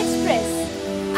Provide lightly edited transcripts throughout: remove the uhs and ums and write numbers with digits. Express,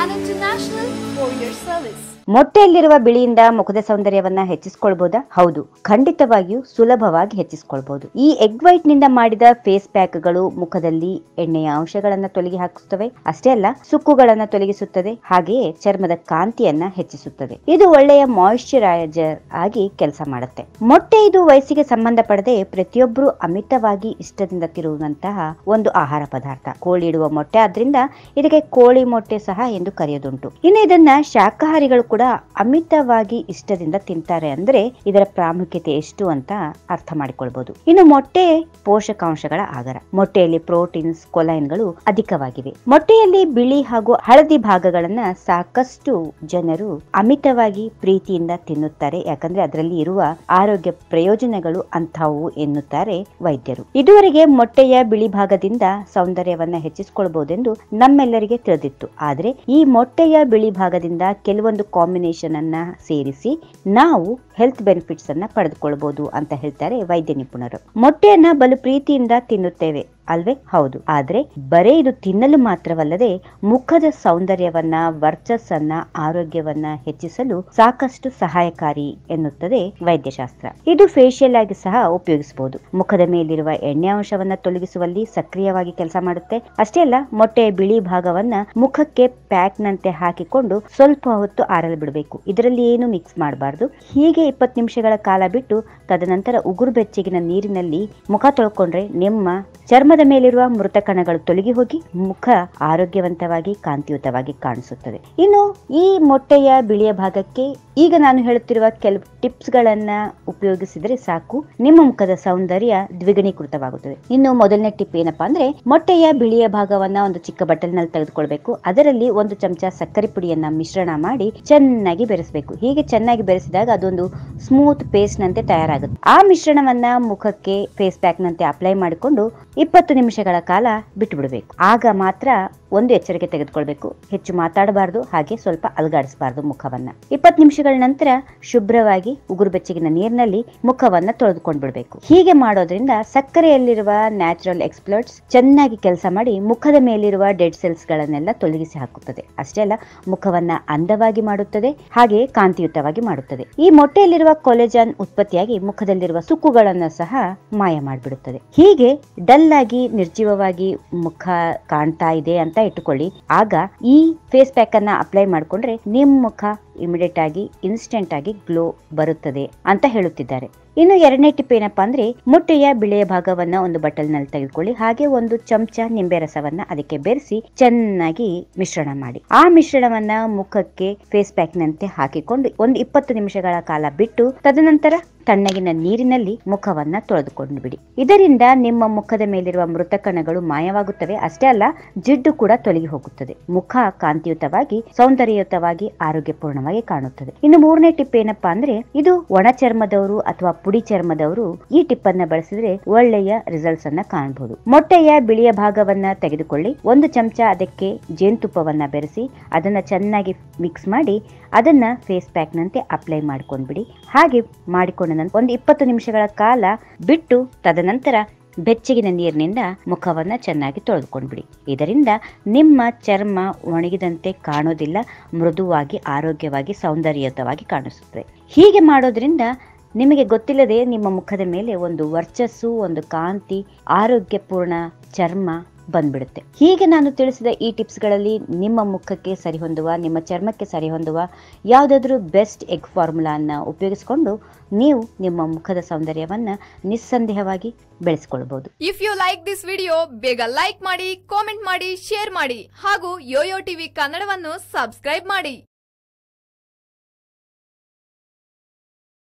an international courier service. ಮೊಟ್ಟೆಯಲ್ಲಿರುವ ಬಿಳಿಯಿಂದ ಮುಖದ ಸೌಂದರ್ಯವನ್ನ ಹೆಚ್ಚಿಸಿಕೊಳ್ಳಬಹುದಾ? ಹೌದು, ಖಂಡಿತವಾಗಿಯೂ ಸುಲಭವಾಗಿ ಹೆಚ್ಚಿಸಿಕೊಳ್ಳಬಹುದು. ಈ ಎಗ್ ವೈಟ್ ನಿಂದ ಮಾಡಿದ ಫೇಸ್ ಪ್ಯಾಕ್ ಗಳು ಮುಖದಲ್ಲಿ ಎಣ್ಣೆಯ ಅಂಶಗಳನ್ನ ತೊಲಗಿ ಹಾಕಿಸುತ್ತವೆ, ಅಷ್ಟೇ ಅಲ್ಲ ಸುಕ್ಕುಗಳನ್ನ ತೊಲಗಿಸುತ್ತದೆ, ಹಾಗೆಯೇ ಚರ್ಮದ ಕಾಂತಿಯನ್ನ ಹೆಚ್ಚಿಸುತ್ತದೆ. ಇದು ಒಳ್ಳೆಯ ಮಾಯಿಶ್ಚರೈಸರ್ ಆಗಿ ಕೆಲಸ ಮಾಡುತ್ತೆ. ಮೊಟ್ಟೆ ಇದು ವಯಸ್ಸಿಗೆ ಸಂಬಂಧಪಡದೆ ಪ್ರತಿಯೊಬ್ಬರು ಅಮಿತವಾಗಿ ಇಷ್ಟದಿಂದ ತಿರುಗುವಂತಹ ಒಂದು ಆಹಾರ ಪದಾರ್ಥ. ಕೋಳಿ ಇಡುವ ಮೊಟ್ಟೆ, ಆದ್ರಿಂದ ಇದಕ್ಕೆ ಕೋಳಿ ಮೊಟ್ಟೆ ಸಹ ಎಂದು ಕರೆಯೋದುಂಟು. ಇನ್ನು ಇದನ್ನ ಶಾಕಾಹಾರಿಗಳು ಕೂಡ ಅಮಿತವಾಗಿ ಇಷ್ಟದಿಂದ ತಿಂತಾರೆ ಅಂದ್ರೆ ಇದರ ಪ್ರಾಮುಖ್ಯತೆ ಎಷ್ಟು ಅಂತ ಅರ್ಥ ಮಾಡಿಕೊಳ್ಬಹುದು. ಇನ್ನು ಮೊಟ್ಟೆ ಪೋಷಕಾಂಶಗಳ ಆಗರ. ಮೊಟ್ಟೆಯಲ್ಲಿ ಪ್ರೋಟೀನ್ಸ್, ಕೊಲೈನ್ಗಳು ಅಧಿಕವಾಗಿವೆ. ಮೊಟ್ಟೆಯಲ್ಲಿ ಬಿಳಿ ಹಾಗೂ ಹಳದಿ ಭಾಗಗಳನ್ನ ಸಾಕಷ್ಟು ಜನರು ಅಮಿತವಾಗಿ ಪ್ರೀತಿಯಿಂದ ತಿನ್ನುತ್ತಾರೆ, ಯಾಕಂದ್ರೆ ಅದರಲ್ಲಿ ಇರುವ ಆರೋಗ್ಯ ಪ್ರಯೋಜನಗಳು ಅಂಥವು ಎನ್ನುತ್ತಾರೆ ವೈದ್ಯರು. ಇದುವರೆಗೆ ಮೊಟ್ಟೆಯ ಬಿಳಿ ಭಾಗದಿಂದ ಸೌಂದರ್ಯವನ್ನ ಹೆಚ್ಚಿಸಿಕೊಳ್ಳಬಹುದೆಂದು ನಮ್ಮೆಲ್ಲರಿಗೆ ತಿಳಿದಿತ್ತು. ಆದ್ರೆ ಈ ಮೊಟ್ಟೆಯ ಬಿಳಿ ಭಾಗದಿಂದ ಕೆಲವೊಂದು ಕಾಂಬಿನೇಷನ್ ಅನ್ನ ಸೇರಿಸಿ ನಾವು ಹೆಲ್ತ್ ಬೆನಿಫಿಟ್ಸ್ ಅನ್ನ ಪಡೆದುಕೊಳ್ಳಬಹುದು ಅಂತ ಹೇಳ್ತಾರೆ ವೈದ್ಯ ನಿಪುಣರು. ಮೊಟ್ಟೆಯನ್ನ ಬಲು ಪ್ರೀತಿಯಿಂದ ತಿನ್ನುತ್ತೇವೆ ಅಲ್ವೇ? ಹೌದು. ಆದ್ರೆ ಬರೇ ಇದು ತಿನ್ನಲು ಮಾತ್ರವಲ್ಲದೆ ಮುಖದ ಸೌಂದರ್ಯವನ್ನ, ವರ್ಚಸ್ಸನ್ನ, ಆರೋಗ್ಯವನ್ನ ಹೆಚ್ಚಿಸಲು ಸಾಕಷ್ಟು ಸಹಾಯಕಾರಿ ಎನ್ನುತ್ತದೆ ವೈದ್ಯಶಾಸ್ತ್ರ. ಇದು ಫೇಶಿಯಲ್ ಆಗಿ ಸಹ ಉಪಯೋಗಿಸಬಹುದು. ಮುಖದ ಮೇಲಿರುವ ಎಣ್ಣೆ ಅಂಶವನ್ನ ತೊಲಗಿಸುವಲ್ಲಿ ಸಕ್ರಿಯವಾಗಿ ಕೆಲಸ ಮಾಡುತ್ತೆ. ಅಷ್ಟೇ ಅಲ್ಲ, ಮೊಟ್ಟೆಯ ಬಿಳಿ ಭಾಗವನ್ನ ಮುಖಕ್ಕೆ ಪ್ಯಾಕ್ ನಂತೆ ಹಾಕಿಕೊಂಡು ಸ್ವಲ್ಪ ಹೊತ್ತು ಆರಲು ಬಿಡಬೇಕು. ಇದರಲ್ಲಿ ಏನು ಮಿಕ್ಸ್ ಮಾಡಬಾರ್ದು. ಹೀಗೆ 20 ನಿಮಿಷಗಳ ಕಾಲ ಬಿಟ್ಟು ತದನಂತರ ಉಗುರು ಬೆಚ್ಚಗಿನ ನೀರಿನಲ್ಲಿ ಮುಖ ತೊಳ್ಕೊಂಡ್ರೆ ನಿಮ್ಮ ಚರ್ಮ ಮೇಲಿರುವ ಮೃತ ಕಣಗಳು ತೊಲಗಿ ಹೋಗಿ ಮುಖ ಆರೋಗ್ಯವಂತವಾಗಿ, ಕಾಂತಿಯುತವಾಗಿ ಕಾಣಿಸುತ್ತದೆ. ಇನ್ನು ಈ ಮೊಟ್ಟೆಯ ಬಿಳಿಯ ಭಾಗಕ್ಕೆ ಈಗ ನಾನು ಹೇಳುತ್ತಿರುವ ಕೆಲವು ಟಿಪ್ಸ್ ಗಳನ್ನ ಉಪಯೋಗಿಸಿದ್ರೆ ಸಾಕು, ನಿಮ್ಮ ಮುಖದ ಸೌಂದರ್ಯ ದ್ವಿಗುಣೀಕೃತವಾಗುತ್ತದೆ. ಇನ್ನು ಮೊದಲನೇ ಟಿಪ್ ಏನಪ್ಪಾ ಅಂದ್ರೆ, ಮೊಟ್ಟೆಯ ಬಿಳಿಯ ಭಾಗವನ್ನ ಒಂದು ಚಿಕ್ಕ ಬಟ್ಟಲಿನಲ್ಲಿ ತೆಗೆದುಕೊಳ್ಬೇಕು. ಅದರಲ್ಲಿ 1 ಚಮಚ ಸಕ್ಕರೆ ಪುಡಿಯನ್ನ ಮಿಶ್ರಣ ಮಾಡಿ ಚೆನ್ನಾಗಿ ಬೆರೆಸಬೇಕು. ಹೀಗೆ ಚೆನ್ನಾಗಿ ಬೆರೆಸಿದಾಗ ಅದೊಂದು ಸ್ಮೂತ್ ಪೇಸ್ಟ್ ನಂತೆ ತಯಾರಾಗುತ್ತೆ. ಆ ಮಿಶ್ರಣವನ್ನ ಮುಖಕ್ಕೆ ಫೇಸ್ ಪ್ಯಾಕ್ ನಂತೆ ಅಪ್ಲೈ ಮಾಡಿಕೊಂಡು 20 ನಿಮಿಷಗಳ ಕಾಲ ಬಿಟ್ಟು ಬಿಡಬೇಕು. ಆಗ ಮಾತ್ರ ಒಂದು ಎಚ್ಚರಿಕೆ ತೆಗೆದುಕೊಳ್ಬೇಕು, ಹೆಚ್ಚು ಮಾತಾಡಬಾರ್ದು, ಹಾಗೆ ಸ್ವಲ್ಪ ಅಲುಗಾಡಿಸಬಾರ್ದು ಮುಖವನ್ನ. 20 ನಿಮಿಷಗಳ ನಂತರ ಶುಭ್ರವಾಗಿ ಉಗುರು ಬೆಚ್ಚಗಿನ ನೀರಿನಲ್ಲಿ ಮುಖವನ್ನ ತೊಳೆದುಕೊಂಡು ಬಿಡಬೇಕು. ಹೀಗೆ ಮಾಡೋದ್ರಿಂದ ಸಕ್ಕರೆಯಲ್ಲಿರುವ ನ್ಯಾಚುರಲ್ ಎಕ್ಸ್ಪ್ಲೋಟ್ಸ್ ಚೆನ್ನಾಗಿ ಕೆಲಸ ಮಾಡಿ ಮುಖದ ಮೇಲಿರುವ ಡೆಡ್ ಸೆಲ್ಸ್ ಗಳನ್ನೆಲ್ಲ ತೊಲಗಿಸಿ ಹಾಕುತ್ತದೆ. ಅಷ್ಟೇ ಅಲ್ಲ, ಮುಖವನ್ನ ಅಂದವಾಗಿ ಮಾಡುತ್ತದೆ, ಹಾಗೆಯೇ ಕಾಂತಿಯುತವಾಗಿ ಮಾಡುತ್ತದೆ. ಈ ಮೊಟ್ಟೆಯಲ್ಲಿರುವ ಕೊಲೆಜಾನ್ ಉತ್ಪತ್ತಿಯಾಗಿ ಮುಖದಲ್ಲಿರುವ ಸುಕ್ಕುಗಳನ್ನ ಸಹ ಮಾಯ ಮಾಡಿಬಿಡುತ್ತದೆ. ಹೀಗೆ ಡಲ್ ಆಗಿ, ನಿರ್ಜೀವವಾಗಿ ಮುಖ ಕಾಣ್ತಾ ಇದೆ ಅಂತ ಇಟ್ಟುಕೊಳ್ಳಿ. ಆಗ ಈ ಫೇಸ್ ಪ್ಯಾಕ್ ಅನ್ನ ಅಪ್ಲೈ ಮಾಡಿಕೊಂಡ್ರೆ ನಿಮ್ಮ ಮುಖ ಇಮಿಡಿಯೇಟ್ ಆಗಿ, ಇನ್ಸ್ಟೆಂಟ್ ಆಗಿ ಗ್ಲೋ ಬರುತ್ತದೆ ಅಂತ ಹೇಳುತ್ತಿದ್ದಾರೆ. ಇನ್ನು ಎರಡನೇ ಟಿಪ್ ಏನಪ್ಪಾ ಅಂದ್ರೆ, ಮೊಟ್ಟೆಯ ಬಿಳಿಯ ಭಾಗವನ್ನ ಒಂದು ಬಟ್ಟಲಿನಲ್ಲಿ ತೆಗೆದುಕೊಳ್ಳಿ. ಹಾಗೆ 1 ಚಮಚ ನಿಂಬೆ ರಸವನ್ನ ಅದಕ್ಕೆ ಬೆರೆಸಿ ಚೆನ್ನಾಗಿ ಮಿಶ್ರಣ ಮಾಡಿ ಆ ಮಿಶ್ರಣವನ್ನ ಮುಖಕ್ಕೆ ಫೇಸ್ ಪ್ಯಾಕ್ ನಂತೆ ಹಾಕಿಕೊಂಡು 20 ನಿಮಿಷಗಳ ಕಾಲ ಬಿಟ್ಟು ತದನಂತರ ತಣ್ಣಗಿನ ನೀರಿನಲ್ಲಿ ಮುಖವನ್ನ ತೊಳೆದುಕೊಂಡು ಬಿಡಿ. ಇದರಿಂದ ನಿಮ್ಮ ಮುಖದ ಮೇಲಿರುವ ಮೃತ ಕಣಗಳು ಮಾಯವಾಗುತ್ತವೆ. ಅಷ್ಟೇ ಅಲ್ಲ, ಜಿಡ್ಡು ಕೂಡ ತೊಲಗಿ ಹೋಗುತ್ತದೆ. ಮುಖ ಕಾಂತಿಯುತವಾಗಿ, ಸೌಂದರ್ಯಯುತವಾಗಿ, ಆರೋಗ್ಯಪೂರ್ಣವಾಗಿ ಕಾಣುತ್ತದೆ. ಇನ್ನು ಮೂರನೇ ಟಿಪ್ ಏನಪ್ಪಾ ಅಂದ್ರೆ, ಇದು ಒಣ ಚರ್ಮದವರು ಅಥವಾ ಪುಡಿ ಚರ್ಮದವರು ಈ ಟಿಪ್ ಅನ್ನ ಬಳಸಿದ್ರೆ ಒಳ್ಳೆಯ ರಿಸಲ್ಟ್ಸ್ ಅನ್ನ ಕಾಣಬಹುದು. ಮೊಟ್ಟೆಯ ಬಿಳಿಯ ಭಾಗವನ್ನ ತೆಗೆದುಕೊಳ್ಳಿ. 1 ಚಮಚ ಅದಕ್ಕೆ ಜೇನುತುಪ್ಪವನ್ನ ಬೆರೆಸಿ ಅದನ್ನ ಚೆನ್ನಾಗಿ ಮಿಕ್ಸ್ ಮಾಡಿ ಅದನ್ನ ಫೇಸ್ ಪ್ಯಾಕ್ ನಂತೆ ಅಪ್ಲೈ ಮಾಡ್ಕೊಂಡ್ಬಿಡಿ. ಹಾಗೆ ಮಾಡಿಕೊಂಡ ನಂತರ 20 ನಿಮಿಷಗಳ ಕಾಲ ಬಿಟ್ಟು ತದನಂತರ ಬೆಚ್ಚಗಿನ ನೀರಿನಿಂದ ಮುಖವನ್ನ ಚೆನ್ನಾಗಿ ತೊಳೆದುಕೊಂಡ್ಬಿಡಿ. ಇದರಿಂದ ನಿಮ್ಮ ಚರ್ಮ ಒಣಗಿದಂತೆ ಕಾಣೋದಿಲ್ಲ, ಮೃದುವಾಗಿ, ಆರೋಗ್ಯವಾಗಿ, ಸೌಂದರ್ಯಯುತವಾಗಿ ಕಾಣಿಸುತ್ತದೆ. ಹೀಗೆ ಮಾಡೋದ್ರಿಂದ ನಿಮಗೆ ಗೊತ್ತಿಲ್ಲದೆ ನಿಮ್ಮ ಮುಖದ ಮೇಲೆ ಒಂದು ವರ್ಚಸ್ಸು, ಒಂದು ಕಾಂತಿ, ಆರೋಗ್ಯಪೂರ್ಣ ಚರ್ಮ ಬಂದ್ಬಿಡುತ್ತೆ. ಹೀಗೆ ನಾನು ತಿಳಿಸಿದ ಈ ಟಿಪ್ಸ್ ಗಳಲ್ಲಿ ನಿಮ್ಮ ಮುಖಕ್ಕೆ ಸರಿಹೊಂದುವ, ನಿಮ್ಮ ಚರ್ಮಕ್ಕೆ ಸರಿಹೊಂದುವ ಯಾವುದಾದ್ರೂ ಬೆಸ್ಟ್ ಎಗ್ ಫಾರ್ಮುಲಾನ ಉಪಯೋಗಿಸಿಕೊಂಡು ನೀವು ನಿಮ್ಮ ಮುಖದ ಸೌಂದರ್ಯವನ್ನ ನಿಸ್ಸಂದೇಹವಾಗಿ ಬೆಳೆಸಿಕೊಳ್ಳಬಹುದು. If you like this video, ಬೇಗ ಲೈಕ್ ಮಾಡಿ, ಕಾಮೆಂಟ್ ಮಾಡಿ, ಶೇರ್ ಮಾಡಿ, ಹಾಗೂ ಯೋಯೋ ಟಿವಿ ಕನ್ನಡವನ್ನು ಸಬ್ಸ್ಕ್ರೈಬ್ ಮಾಡಿ.